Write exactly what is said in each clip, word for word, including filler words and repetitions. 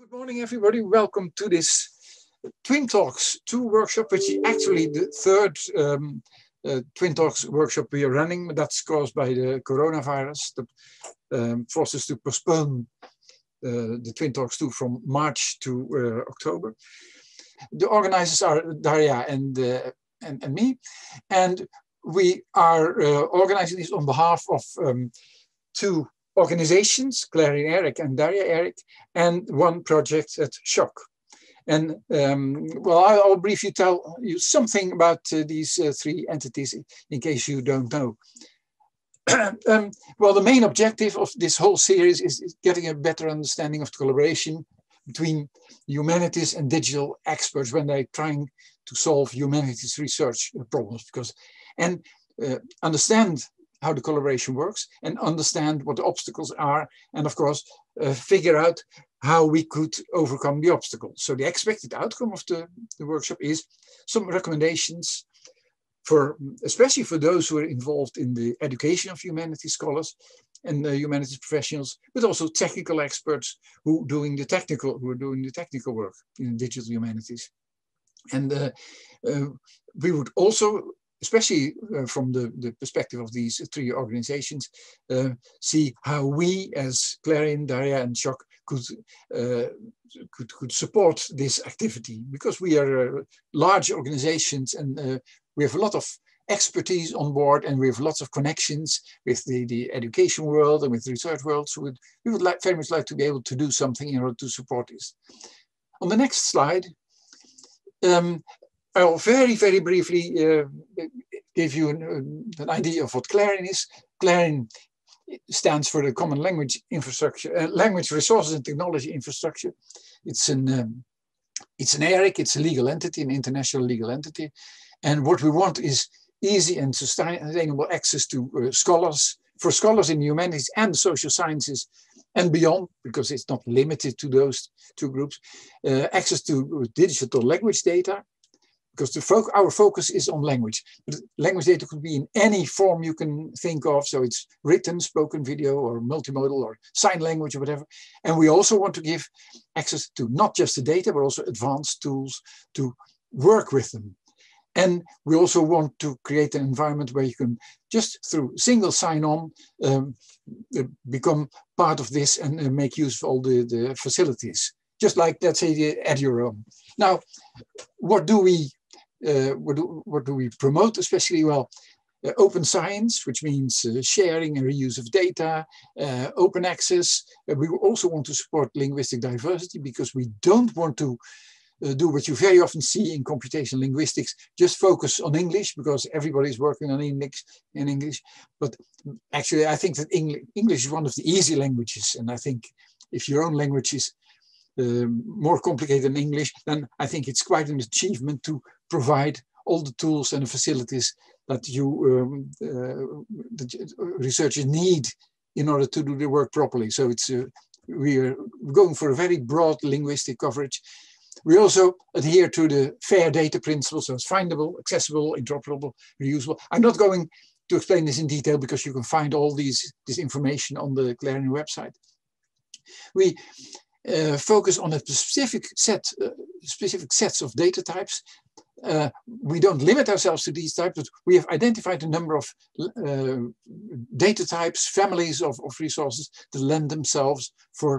Good morning, everybody. Welcome to this Twin Talks two workshop, which is actually the third um, uh, Twin Talks workshop we are running. That's caused by the coronavirus that um, forced us to postpone uh, the Twin Talks two from March to uh, October. The organizers are DARIAH and, uh, and, and me, and we are uh, organizing this on behalf of um, two organizations, CLARIN ERIC and DARIAH ERIC, and one project at SHOC. And um, well, I'll briefly tell you something about uh, these uh, three entities in case you don't know. um, well, the main objective of this whole series is, is getting a better understanding of the collaboration between humanities and digital experts when they're trying to solve humanities research problems, because and uh, understand how the collaboration works and understand what the obstacles are, and of course uh, figure out how we could overcome the obstacles. So the expected outcome of the, the workshop is some recommendations for, especially for those who are involved in the education of humanities scholars and the humanities professionals, but also technical experts who doing the technical who are doing the technical work in digital humanities. And uh, uh, we would also, especially uh, from the, the perspective of these three organizations, uh, see how we as CLARIN, DARIAH and SHOC could, uh, could, could support this activity, because we are uh, large organizations and uh, we have a lot of expertise on board, and we have lots of connections with the, the education world and with the research world. So we'd, we would like, very much like to be able to do something in order to support this. On the next slide, um, I'll very, very briefly uh, give you an, uh, an idea of what CLARIN is. CLARIN stands for the Common Language Infrastructure, uh, Language Resources and Technology Infrastructure. It's an um, it's an ERIC, it's a legal entity, an international legal entity, and what we want is easy and sustainable access to uh, scholars for scholars in humanities and social sciences and beyond, because it's not limited to those two groups. Uh, access to digital language data, because the fo our focus is on language. But language data could be in any form you can think of. So it's written, spoken, video, or multimodal, or sign language, or whatever. And we also want to give access to not just the data, but also advanced tools to work with them. And we also want to create an environment where you can, just through single sign-on, um, become part of this and uh, make use of all the, the facilities. Just like, let's say, the EduRoam. Now, what do we Uh, what, do, what do we promote especially? Well, uh, open science, which means uh, sharing and reuse of data, uh, open access. Uh, we also want to support linguistic diversity, because we don't want to uh, do what you very often see in computational linguistics, just focus on English, because everybody's working on English, in English. But actually, I think that English, English is one of the easy languages. And I think if your own language is Um, more complicated than English, then I think it's quite an achievement to provide all the tools and the facilities that you um, uh, the researchers need in order to do the work properly. So it's uh, we are going for a very broad linguistic coverage. We also adhere to the FAIR data principle, so it's findable, accessible, interoperable, reusable. I'm not going to explain this in detail, because you can find all these this information on the CLARIN website. We Uh, focus on a specific set, uh, specific sets of data types. Uh, we don't limit ourselves to these types, but we have identified a number of uh, data types, families of, of resources that lend themselves for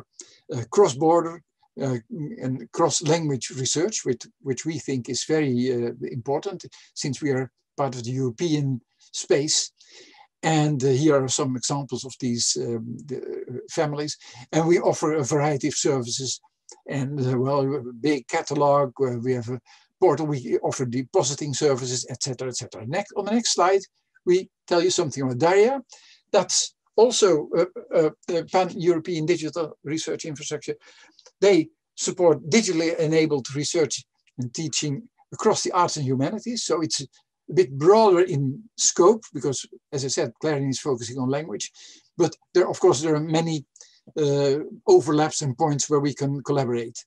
uh, cross-border uh, and cross-language research, which, which we think is very uh, important, since we are part of the European space. And uh, here are some examples of these um, the families. And we offer a variety of services. And uh, well, we have a big catalog, uh, we have a portal, we offer depositing services, et cetera, et cetera. Next, on the next slide, we tell you something about DARIAH. That's also uh, uh, pan-European digital research infrastructure. They support digitally enabled research and teaching across the arts and humanities. So it's a bit broader in scope, because, as I said, CLARIN is focusing on language, but there, of course, there are many uh, overlaps and points where we can collaborate.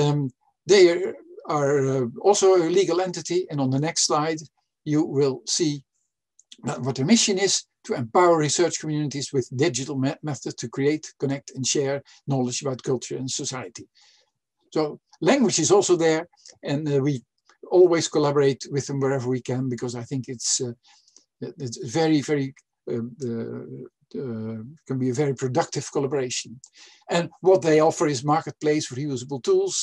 Um, they are, are uh, also a legal entity, and on the next slide, you will see what their mission is: to empower research communities with digital methods to create, connect, and share knowledge about culture and society. So language is also there, and uh, we always collaborate with them wherever we can, because I think it's uh, it's very, very um, uh, Uh, can be a very productive collaboration. And what they offer is marketplace for reusable tools,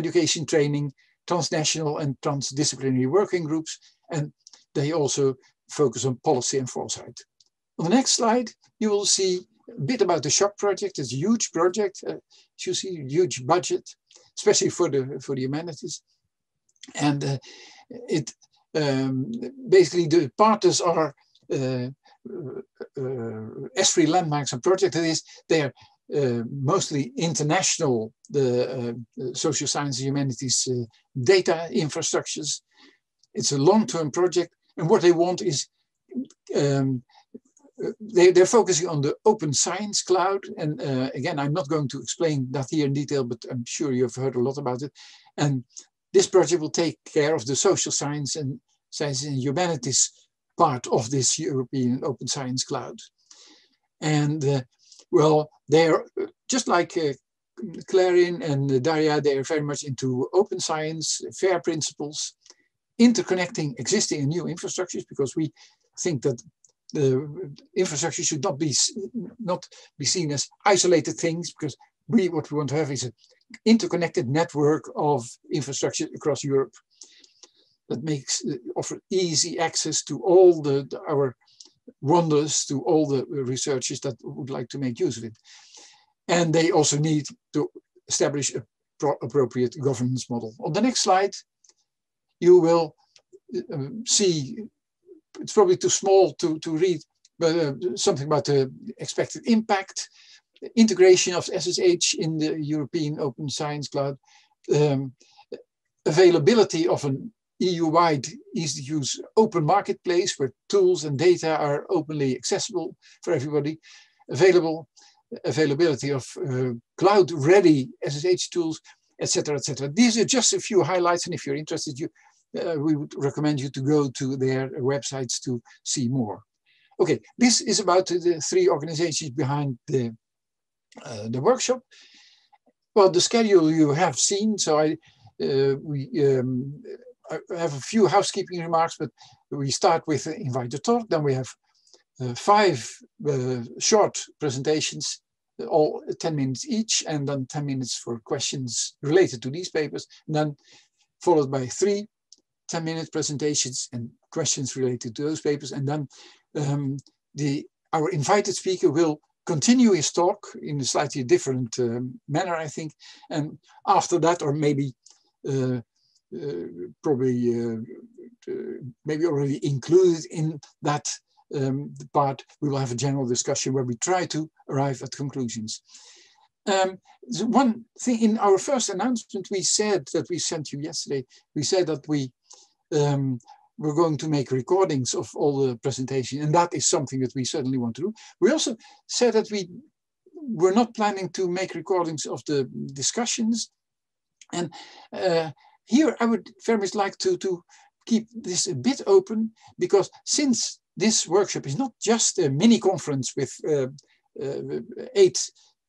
education training, transnational and transdisciplinary working groups, and they also focus on policy and foresight. On the next slide, you will see a bit about the SHOCK project. It's a huge project, uh, you see a huge budget, especially for the, for the humanities. And uh, it um, basically the partners are uh, Uh, uh, S three landmarks and project, that is, they are uh, mostly international, the uh, social science and humanities uh, data infrastructures. It's a long-term project, and what they want is um, they, they're focusing on the Open Science Cloud, and uh, again, I'm not going to explain that here in detail, but I'm sure you've heard a lot about it. And this project will take care of the social science and science and humanities part of this European Open Science Cloud. And uh, well, they're just like uh, CLARIN and uh, DARIAH, they're very much into open science, FAIR principles, interconnecting existing and new infrastructures, because we think that the infrastructure should not be, not be seen as isolated things, because really what we want to have is an interconnected network of infrastructure across Europe that makes uh, offer easy access to all the, the our wonders, to all the researchers that would like to make use of it. And they also need to establish a pro appropriate governance model. On the next slide, you will uh, see, it's probably too small to, to read, but uh, something about the expected impact, integration of S S H in the European Open Science Cloud, um, availability of an E U-wide, easy-to-use open marketplace where tools and data are openly accessible for everybody, available, availability of uh, cloud-ready S S H tools, et cetera, et cetera. These are just a few highlights, and if you're interested, you, uh, we would recommend you to go to their websites to see more. Okay, this is about the three organizations behind the, uh, the workshop. Well, the schedule you have seen, so I, uh, we... Um, I have a few housekeeping remarks, but we start with uh, invite the talk. Then we have uh, five uh, short presentations, uh, all ten minutes each, and then ten minutes for questions related to these papers, and then followed by three ten minute presentations and questions related to those papers. And then um, the, our invited speaker will continue his talk in a slightly different um, manner, I think. And after that, or maybe uh, Uh, probably uh, uh, maybe already included in that um, part, we will have a general discussion where we try to arrive at conclusions. Um, so one thing in our first announcement, we said that we sent you yesterday, we said that we um, were going to make recordings of all the presentation, and that is something that we certainly want to do. We also said that we were not planning to make recordings of the discussions, and uh, here, I would very much like to, to keep this a bit open, because since this workshop is not just a mini conference with uh, uh, eight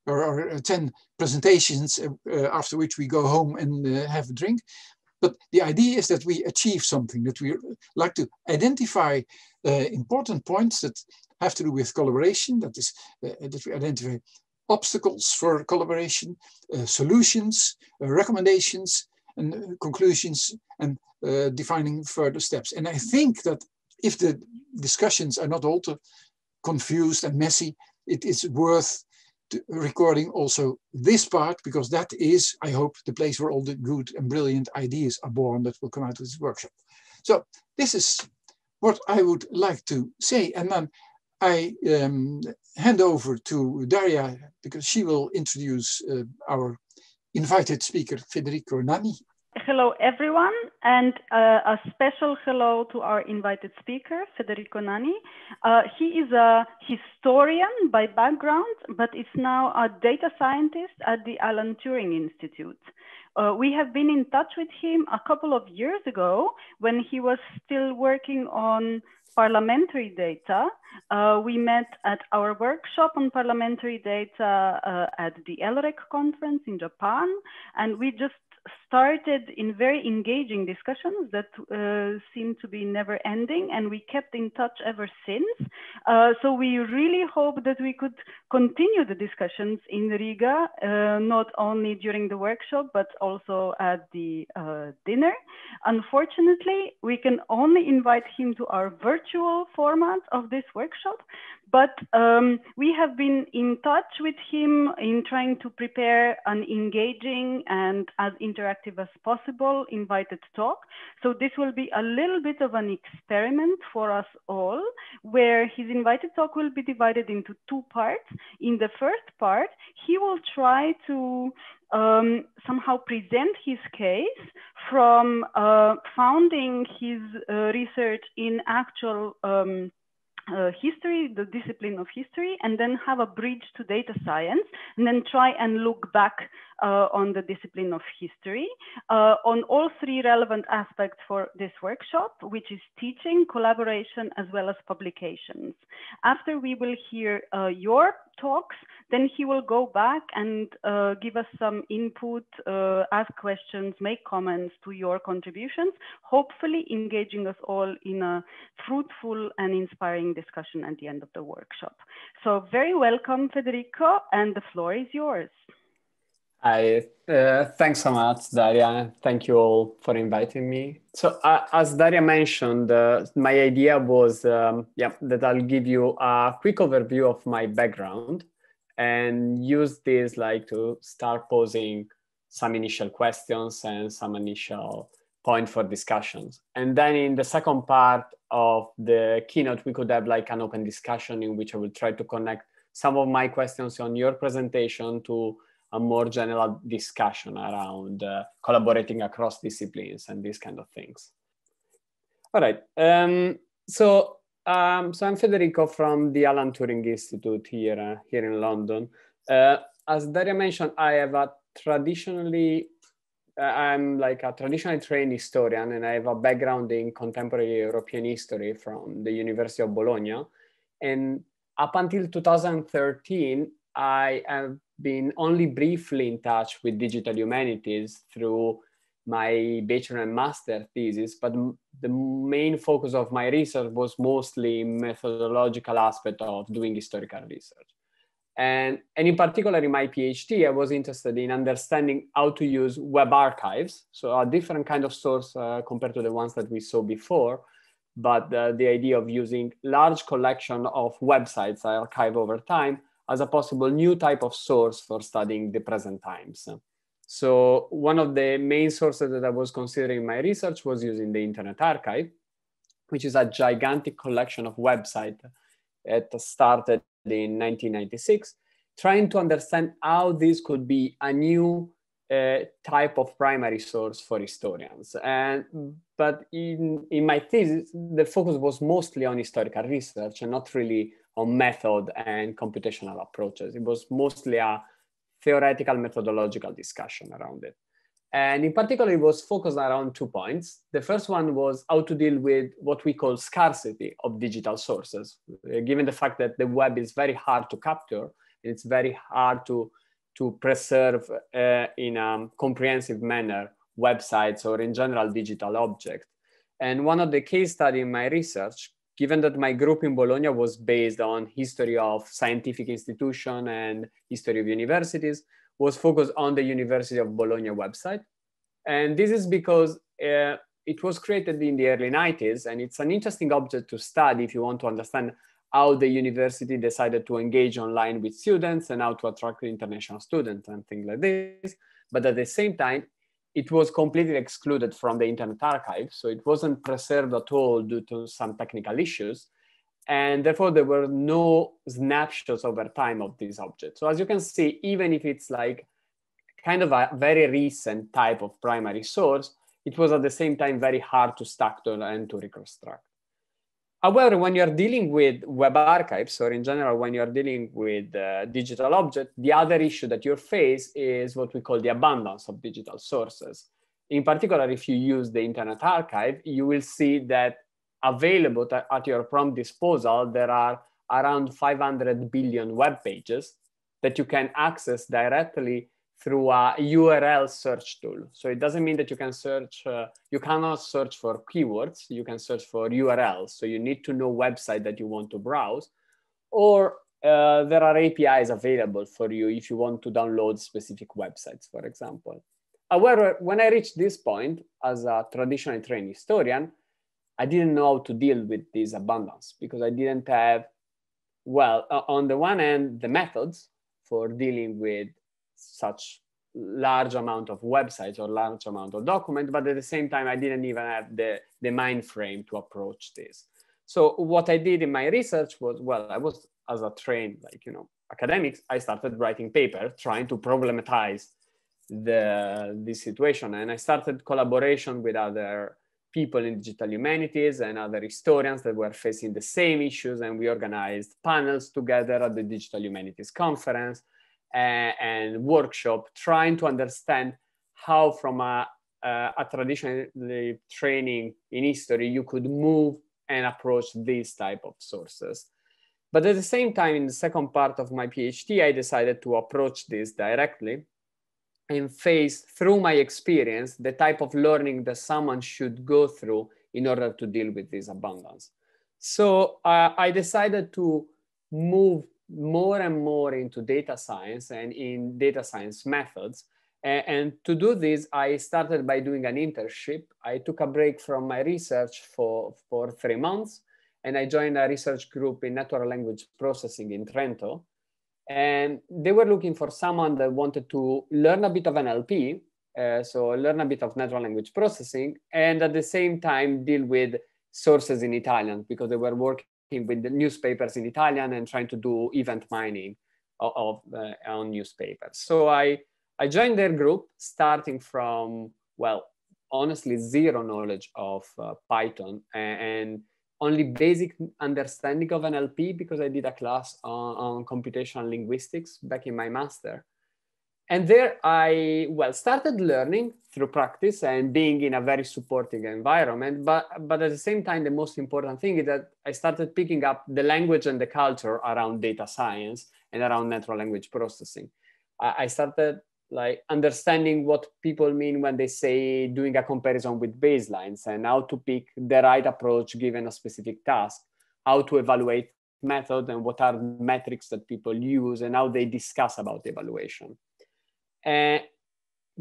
or, or ten presentations, uh, uh, after which we go home and uh, have a drink, but the idea is that we achieve something, that we like to identify uh, important points that have to do with collaboration, that is, uh, that we identify obstacles for collaboration, uh, solutions, uh, recommendations, and conclusions, and uh, defining further steps. And I think that if the discussions are not all too confused and messy, it is worth recording also this part, because that is, I hope, the place where all the good and brilliant ideas are born that will come out of this workshop. So this is what I would like to say. And then I um, hand over to DARIAH, because she will introduce uh, our invited speaker, Federico Nanni. Hello, everyone, and uh, a special hello to our invited speaker, Federico Nanni. Uh, he is a historian by background, but is now a data scientist at the Alan Turing Institute. Uh, we have been in touch with him a couple of years ago when he was still working on parliamentary data. Uh, we met at our workshop on parliamentary data uh, at the L R E C conference in Japan, and we just started in very engaging discussions that uh, seem to be never ending, and we kept in touch ever since. Uh, so we really hope that we could continue the discussions in Riga, uh, not only during the workshop, but also at the uh, dinner. Unfortunately, we can only invite him to our virtual format of this workshop, but um, we have been in touch with him in trying to prepare an engaging and as interactive as possible invited talk. So this will be a little bit of an experiment for us all, where his invited talk will be divided into two parts. In the first part, he will try to um, somehow present his case from uh, founding his uh, research in actual um, Uh, history, the discipline of history, and then have a bridge to data science, and then try and look back uh, on the discipline of history uh, on all three relevant aspects for this workshop, which is teaching, collaboration, as well as publications. After we will hear uh, your talks, then he will go back and uh, give us some input, uh, ask questions, make comments to your contributions, hopefully engaging us all in a fruitful and inspiring discussion at the end of the workshop. So very welcome, Federico, and the floor is yours. Hi, uh, thanks so much, Daria. Thank you all for inviting me. So uh, as Daria mentioned, uh, my idea was um, yeah, that I'll give you a quick overview of my background and use this like to start posing some initial questions and some initial point for discussions. And then in the second part of the keynote, we could have like an open discussion in which I will try to connect some of my questions on your presentation to a more general discussion around uh, collaborating across disciplines and these kind of things. All right, um, so, um, so I'm Federico from the Alan Turing Institute here, uh, here in London. Uh, as Daria mentioned, I have a traditionally, uh, I'm like a traditionally trained historian, and I have a background in contemporary European history from the University of Bologna. And up until two thousand thirteen, I have been only briefly in touch with digital humanities through my bachelor and master thesis, but the main focus of my research was mostly methodological aspect of doing historical research. And, and in particular in my PhD, I was interested in understanding how to use web archives, so a different kind of source uh, compared to the ones that we saw before, but uh, the idea of using large collection of websites that archive over time as a possible new type of source for studying the present times. So one of the main sources that I was considering in my research was using the Internet Archive, which is a gigantic collection of websites that started in nineteen ninety-six, trying to understand how this could be a new uh, type of primary source for historians. And, but in, in my thesis, the focus was mostly on historical research and not really on method and computational approaches. It was mostly a theoretical methodological discussion around it. And in particular, it was focused around two points. The first one was how to deal with what we call scarcity of digital sources, given the fact that the web is very hard to capture, it's very hard to, to preserve uh, in a comprehensive manner websites or in general digital objects. And one of the case studies in my research, given that my group in Bologna was based on history of scientific institution and history of universities, was focused on the University of Bologna website. And this is because uh, it was created in the early nineties, and it's an interesting object to study if you want to understand how the university decided to engage online with students and how to attract international students and things like this. But at the same time, it was completely excluded from the Internet Archive. So it wasn't preserved at all due to some technical issues. And therefore there were no snapshots over time of this object. So as you can see, even if it's like kind of a very recent type of primary source, it was at the same time very hard to structure and to reconstruct. However, when you're dealing with web archives, or in general, when you're dealing with uh, digital objects, the other issue that you face is what we call the abundance of digital sources. In particular, if you use the Internet Archive, you will see that available at your prompt disposal, there are around five hundred billion web pages that you can access directly through a U R L search tool. So it doesn't mean that you can search, uh, you cannot search for keywords, you can search for U R Ls. So you need to know website that you want to browse, or uh, there are A P Is available for you if you want to download specific websites, for example. However, when I reached this point as a traditional trained historian, I didn't know how to deal with this abundance because I didn't have, well, uh, on the one hand, the methods for dealing with such large amount of websites or large amount of documents, but at the same time, I didn't even have the, the mind frame to approach this. So what I did in my research was, well, I was as a trained, like, you know, academics, I started writing paper, trying to problematize the, this situation. And I started collaboration with other people in digital humanities and other historians that were facing the same issues. And we organized panels together at the Digital Humanities Conference and, and workshop, trying to understand how from a, a, a traditional training in history, you could move and approach these type of sources. But at the same time, in the second part of my PhD, I decided to approach this directly and face, through my experience, the type of learning that someone should go through in order to deal with this abundance. So uh, I decided to move more and more into data science and in data science methods. And, and to do this, I started by doing an internship. I took a break from my research for, for three months, and I joined a research group in natural language processing in Trento. And they were looking for someone that wanted to learn a bit of N L P, uh, so learn a bit of natural language processing, and at the same time deal with sources in Italian, because they were working with the newspapers in Italian and trying to do event mining of, of uh, on newspapers. So I, I joined their group starting from, well, honestly, zero knowledge of uh, Python and, and only basic understanding of N L P because I did a class on, on computational linguistics back in my master. And there I, well, started learning through practice and being in a very supporting environment. But, but at the same time, the most important thing is that I started picking up the language and the culture around data science and around natural language processing. I, I started like understanding what people mean when they say doing a comparison with baselines and how to pick the right approach given a specific task, how to evaluate method and what are metrics that people use and how they discuss about evaluation. And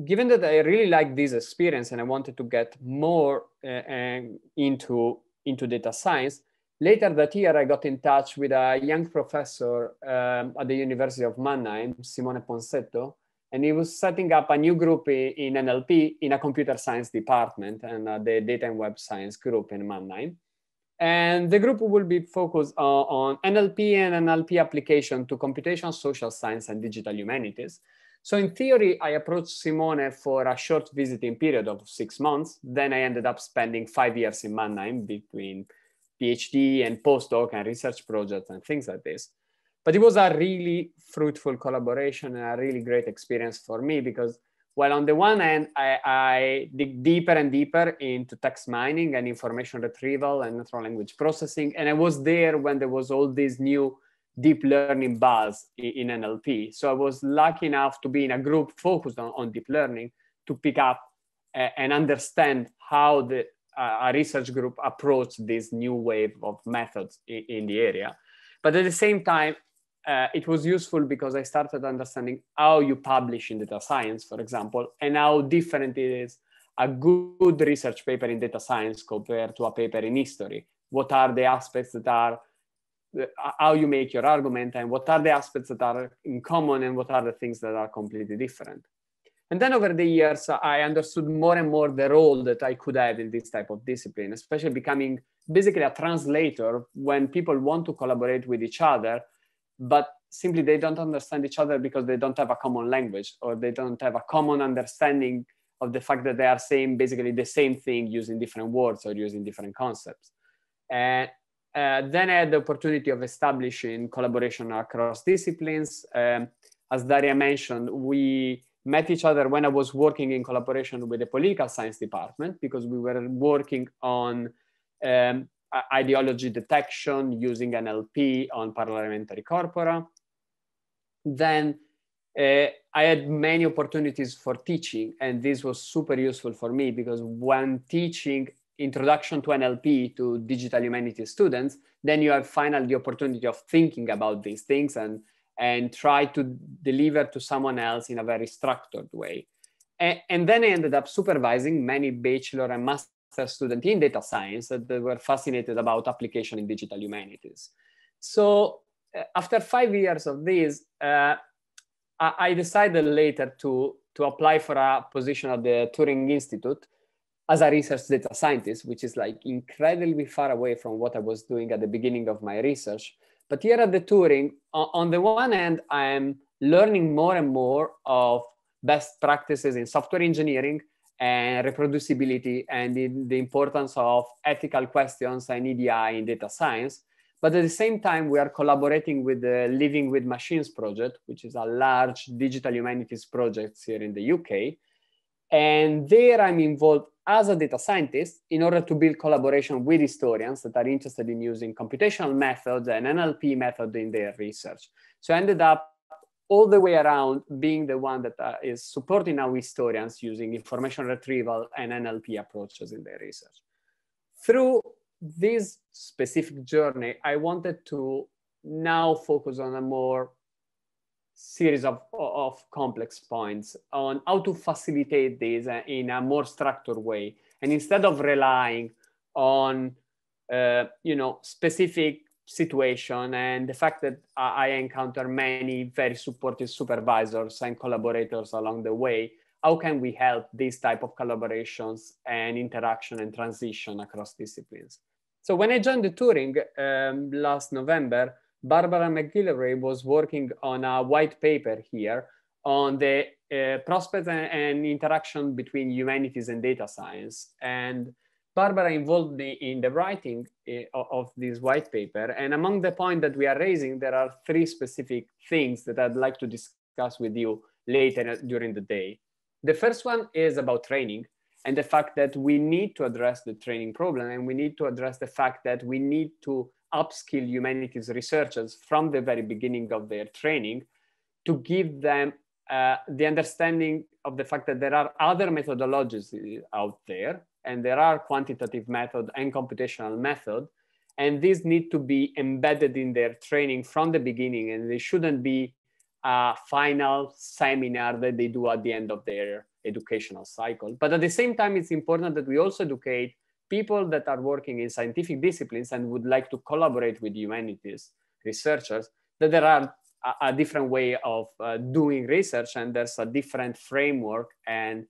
given that I really like this experience and I wanted to get more uh, into, into data science, later that year, I got in touch with a young professor um, at the University of Mannheim, Simone Ponsetto, and he was setting up a new group in N L P in a computer science department and uh, the data and web science group in Mannheim. And the group will be focused uh, on N L P and N L P application to computational social science and digital humanities. So in theory, I approached Simone for a short visiting period of six months. Then I ended up spending five years in Mannheim between PhD and postdoc and research projects and things like this. But it was a really fruitful collaboration and a really great experience for me because, well, on the one hand, I, I dig deeper and deeper into text mining and information retrieval and natural language processing. And I was there when there was all these new deep learning buzz in N L P. So I was lucky enough to be in a group focused on, on deep learning to pick up uh, and understand how the uh, a research group approached this new wave of methods in, in the area. But at the same time, uh, it was useful because I started understanding how you publish in data science, for example, and how different it is a good research paper in data science compared to a paper in history. What are the aspects that are how you make your argument and what are the aspects that are in common and what are the things that are completely different. And then over the years, I understood more and more the role that I could have in this type of discipline, especially becoming basically a translator when people want to collaborate with each other, but simply they don't understand each other because they don't have a common language or they don't have a common understanding of the fact that they are saying basically the same thing using different words or using different concepts. And Uh, then I had the opportunity of establishing collaboration across disciplines. Um, as Daria mentioned, we met each other when I was working in collaboration with the political science department because we were working on um, ideology detection using N L P on parliamentary corpora. Then uh, I had many opportunities for teaching, and this was super useful for me because when teaching introduction to N L P to digital humanities students, then you have finally the opportunity of thinking about these things and, and try to deliver to someone else in a very structured way. And, and then I ended up supervising many bachelor and master students in data science that they were fascinated about application in digital humanities. So uh, after five years of this, uh, I, I decided later to, to apply for a position at the Turing Institute as a research data scientist, which is like incredibly far away from what I was doing at the beginning of my research. But here at the Turing, on the one hand, I am learning more and more of best practices in software engineering and reproducibility and in the importance of ethical questions and E D I in data science. But at the same time, we are collaborating with the Living with Machines project, which is a large digital humanities project here in the U K. And there I'm involved as a data scientist in order to build collaboration with historians that are interested in using computational methods and N L P method in their research. So I ended up all the way around being the one that uh, is supporting our historians using information retrieval and N L P approaches in their research. Through this specific journey, I wanted to now focus on a more series of, of complex points on how to facilitate this in a more structured way. And instead of relying on, uh, you know, specific situation and the fact that I encounter many very supportive supervisors and collaborators along the way, how can we help these type of collaborations and interaction and transition across disciplines? So when I joined the Turing um, last November, Barbara McGillivray was working on a white paper here on the uh, prospects and, and interaction between humanities and data science. And Barbara involved me in the writing of this white paper. And among the points that we are raising, there are three specific things that I'd like to discuss with you later during the day. The first one is about training and the fact that we need to address the training problem, and we need to address the fact that we need to upskill humanities researchers from the very beginning of their training to give them uh, the understanding of the fact that there are other methodologies out there, and there are quantitative method and computational method, and these need to be embedded in their training from the beginning, and they shouldn't be a final seminar that they do at the end of their educational cycle. But at the same time, it's important that we also educate people that are working in scientific disciplines and would like to collaborate with humanities researchers, that there are a, a different way of uh, doing research, and there's a different framework and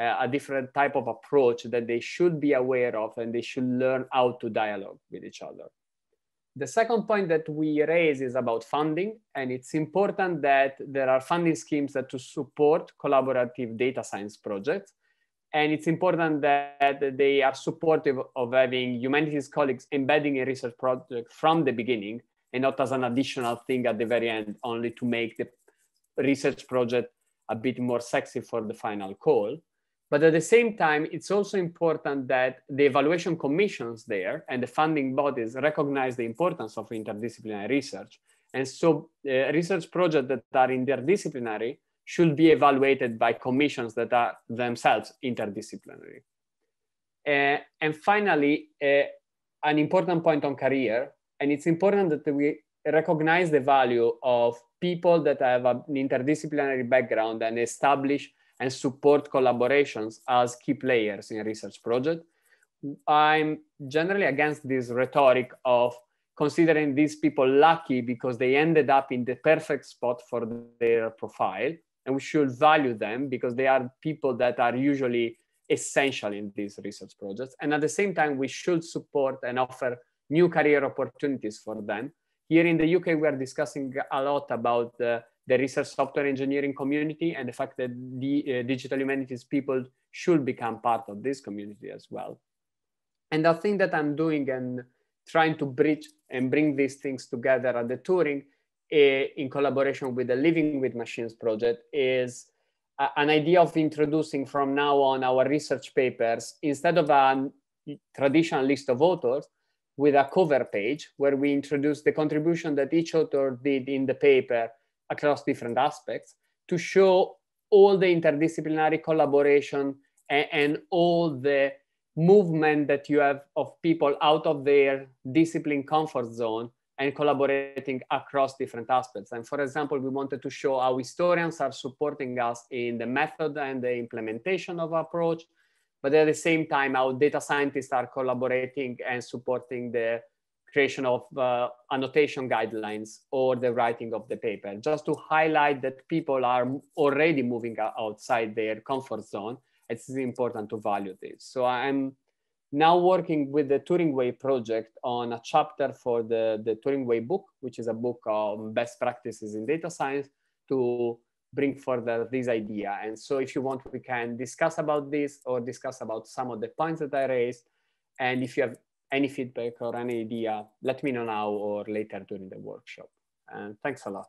uh, a different type of approach that they should be aware of, and they should learn how to dialogue with each other. The second point that we raise is about funding, and it's important that there are funding schemes that to support collaborative data science projects. And it's important that they are supportive of having humanities colleagues embedding a research project from the beginning and not as an additional thing at the very end, only to make the research project a bit more sexy for the final call. But at the same time, it's also important that the evaluation commissions there and the funding bodies recognize the importance of interdisciplinary research. And so uh, research projects that are interdisciplinary should be evaluated by commissions that are themselves interdisciplinary. Uh, and finally, uh, an important point on career, and it's important that we recognize the value of people that have an interdisciplinary background and establish and support collaborations as key players in a research project. I'm generally against this rhetoric of considering these people lucky because they ended up in the perfect spot for their profile. And we should value them because they are people that are usually essential in these research projects. And at the same time, we should support and offer new career opportunities for them. Here in the U K, we are discussing a lot about uh, the research software engineering community and the fact that the uh, digital humanities people should become part of this community as well. And the thing that I'm doing and trying to bridge and bring these things together at the Turing in collaboration with the Living with Machines project is a, an idea of introducing from now on our research papers, instead of a traditional list of authors, with a cover page where we introduce the contribution that each author did in the paper across different aspects to show all the interdisciplinary collaboration and, and all the movement that you have of people out of their discipline comfort zone and collaborating across different aspects. And for example, we wanted to show how historians are supporting us in the method and the implementation of approach, but at the same time, how data scientists are collaborating and supporting the creation of uh, annotation guidelines or the writing of the paper, just to highlight that people are already moving outside their comfort zone. It's important to value this. So I'm now working with the Turing Way project on a chapter for the, the Turing Way book, which is a book on best practices in data science to bring further this idea. And so if you want, we can discuss about this or discuss about some of the points that I raised. And if you have any feedback or any idea, let me know now or later during the workshop. And thanks a lot.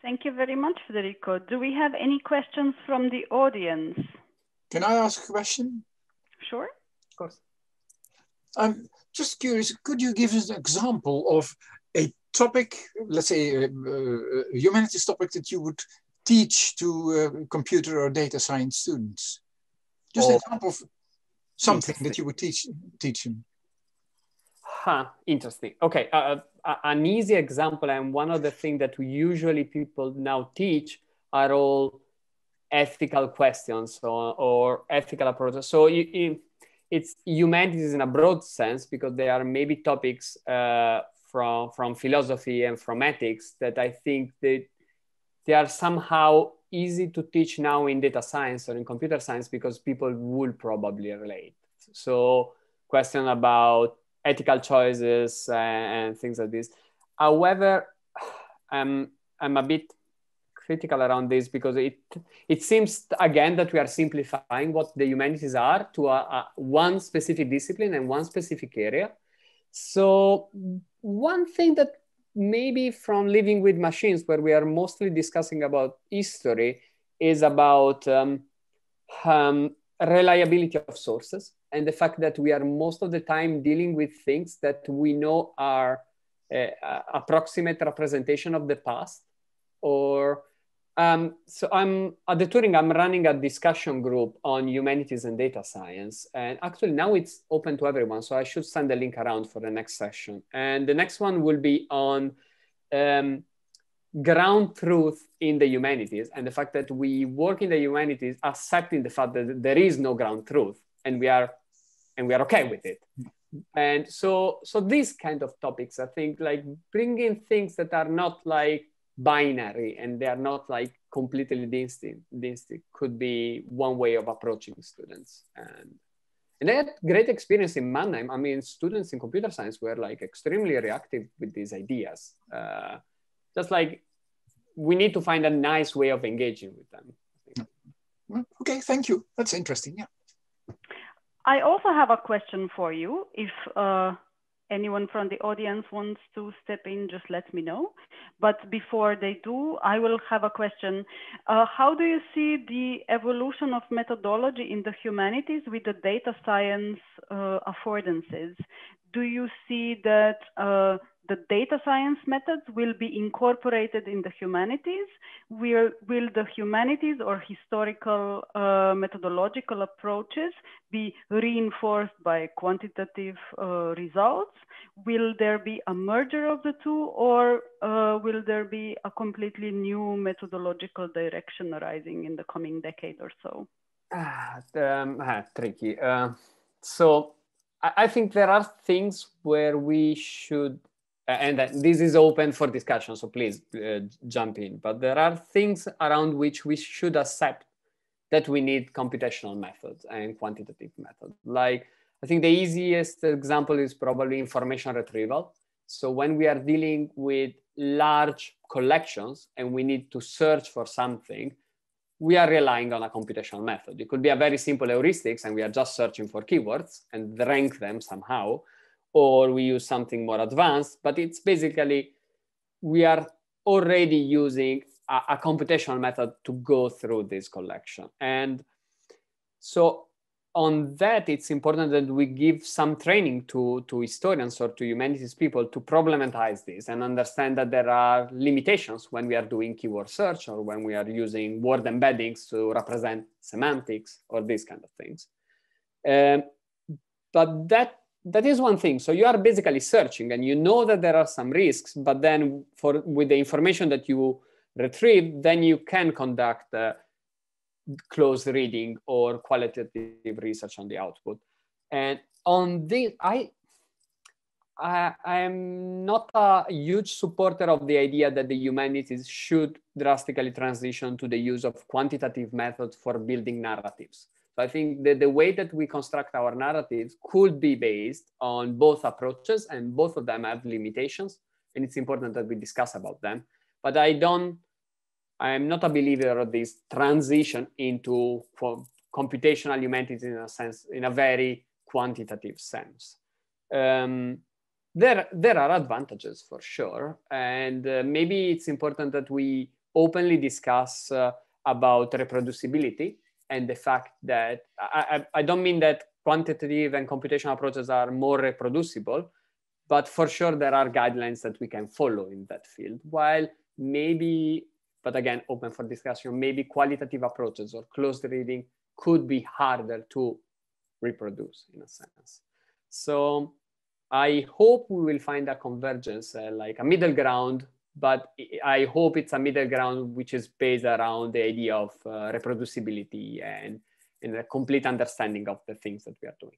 Thank you very much, Federico. Do we have any questions from the audience? Can I ask a question? Sure, of course. I'm just curious, could you give us an example of a topic, let's say a, a humanities topic that you would teach to uh, computer or data science students? Just oh. an example of something that you would teach, teach them. Huh, interesting. Okay, uh, an easy example, and one of the things that we usually people now teach are all ethical questions or, or ethical approaches. So you, you, it's humanities in a broad sense, because there are maybe topics uh, from from philosophy and from ethics that I think that they are somehow easy to teach now in data science or in computer science because people will probably relate. So question about ethical choices and, and things like this. However, I'm, I'm a bit critical around this because it, it seems again that we are simplifying what the humanities are to a, a, one specific discipline and one specific area. So one thing that maybe from Living with Machines, where we are mostly discussing about history, is about um, um, reliability of sources and the fact that we are most of the time dealing with things that we know are uh, approximate representation of the past. Or um, so I'm at the Turing, I'm running a discussion group on humanities and data science. And actually now it's open to everyone. So I should send the link around for the next session. And the next one will be on um, ground truth in the humanities and the fact that we work in the humanities accepting the fact that there is no ground truth and we are, and we are okay with it. And so, so these kind of topics, I think, like bringing things that are not like binary and they are not like completely distinct, could be one way of approaching students. And, and they had great experience in Mannheim. I mean, students in computer science were like extremely reactive with these ideas. Uh, just like, we need to find a nice way of engaging with them. Okay, thank you. That's interesting, yeah. I also have a question for you. If uh... anyone from the audience wants to step in, just let me know. But before they do, I will have a question. Uh, how do you see the evolution of methodology in the humanities with the data science uh, affordances? Do you see that uh, the data science methods will be incorporated in the humanities? Will, will the humanities or historical uh, methodological approaches be reinforced by quantitative uh, results? Will there be a merger of the two, or uh, will there be a completely new methodological direction arising in the coming decade or so? Ah, um, ah, tricky. Uh, so I, I think there are things where we should, and this is open for discussion, so please uh, jump in. But there are things around which we should accept that we need computational methods and quantitative methods. Like, I think the easiest example is probably information retrieval. So when we are dealing with large collections and we need to search for something, we are relying on a computational method. It could be a very simple heuristics and we are just searching for keywords and rank them somehow, or we use something more advanced, but it's basically, we are already using a, a computational method to go through this collection. And so on that, it's important that we give some training to, to historians or to humanities people to problematize this and understand that there are limitations when we are doing keyword search or when we are using word embeddings to represent semantics or these kind of things. Um, but that that is one thing. So you are basically searching and you know that there are some risks, but then for with the information that you retrieve, then you can conduct uh, close reading or qualitative research on the output. And on this, I, I am not a huge supporter of the idea that the humanities should drastically transition to the use of quantitative methods for building narratives. So I think that the way that we construct our narratives could be based on both approaches, and both of them have limitations, and it's important that we discuss about them. But I don't, I am not a believer of this transition into computational humanities in a sense, in a very quantitative sense. Um, there, there are advantages for sure. And uh, maybe it's important that we openly discuss uh, about reproducibility and the fact that, I, I, I don't mean that quantitative and computational approaches are more reproducible, but for sure there are guidelines that we can follow in that field, while maybe, but again, open for discussion, maybe qualitative approaches or closed reading could be harder to reproduce in a sense. So I hope we will find a convergence, uh, like a middle ground, but I hope it's a middle ground which is based around the idea of uh, reproducibility and, and a complete understanding of the things that we are doing.